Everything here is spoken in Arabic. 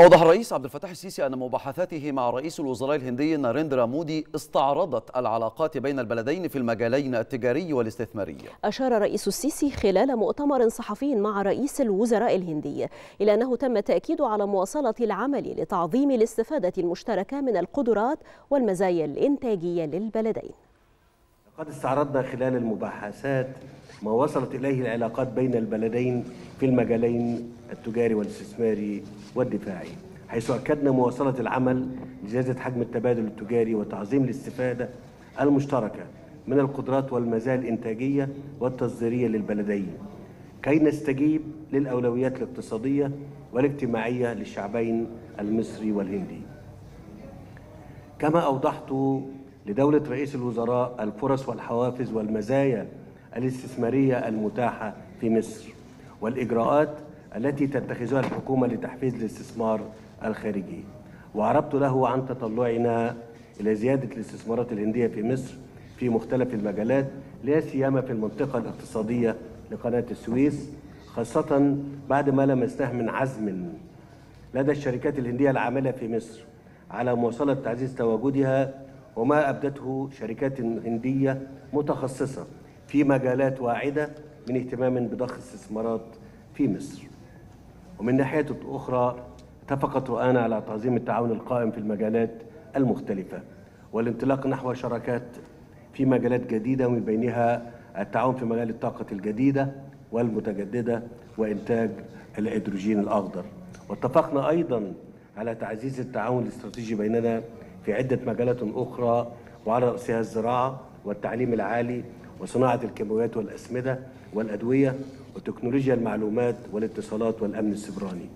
أوضح الرئيس عبد الفتاح السيسي أن مباحثاته مع رئيس الوزراء الهندي ناريندرا مودي استعرضت العلاقات بين البلدين في المجالين التجاري والاستثماري. أشار الرئيس السيسي خلال مؤتمر صحفي مع رئيس الوزراء الهندي إلى أنه تم التأكيد على مواصلة العمل لتعظيم الاستفادة المشتركة من القدرات والمزايا الإنتاجية للبلدين. لقد استعرضنا خلال المباحثات ما وصلت إليه العلاقات بين البلدين في المجالين التجاري والاستثماري والدفاعي، حيث أكدنا مواصلة العمل لزيادة حجم التبادل التجاري وتعظيم الاستفادة المشتركة من القدرات والمزايا الإنتاجية والتصديرية للبلدين، كي نستجيب للأولويات الاقتصادية والاجتماعية للشعبين المصري والهندي. كما أوضحت لدولة رئيس الوزراء الفرص والحوافز والمزايا الاستثمارية المتاحة في مصر والإجراءات التي تتخذها الحكومة لتحفيز الاستثمار الخارجي، وعرضت له عن تطلعنا إلى زيادة الاستثمارات الهندية في مصر في مختلف المجالات، لا سيما في المنطقة الاقتصادية لقناة السويس، خاصة بعد ما لمسناه من عزم لدى الشركات الهندية العاملة في مصر على مواصلة تعزيز تواجدها، وما أبدته شركات هندية متخصصة في مجالات واعدة من اهتمام بضخ استثمارات في مصر. ومن ناحية أخرى، اتفقت رؤانا على تعظيم التعاون القائم في المجالات المختلفة والانطلاق نحو شراكات في مجالات جديدة، ومن بينها التعاون في مجال الطاقة الجديدة والمتجددة وإنتاج الهيدروجين الأخضر. واتفقنا أيضا على تعزيز التعاون الاستراتيجي بيننا في عدة مجالات أخرى، وعلى رأسها الزراعة والتعليم العالي وصناعة الكيماويات والأسمدة والأدوية وتكنولوجيا المعلومات والاتصالات والأمن السيبراني.